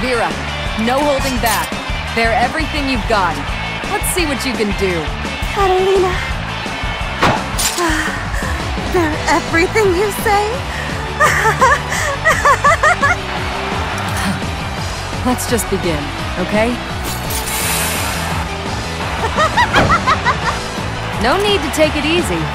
VIRA, no holding back. They're everything you've got. Let's see what you can do. Carolina. They're everything you say? Let's just begin, okay? No need to take it easy.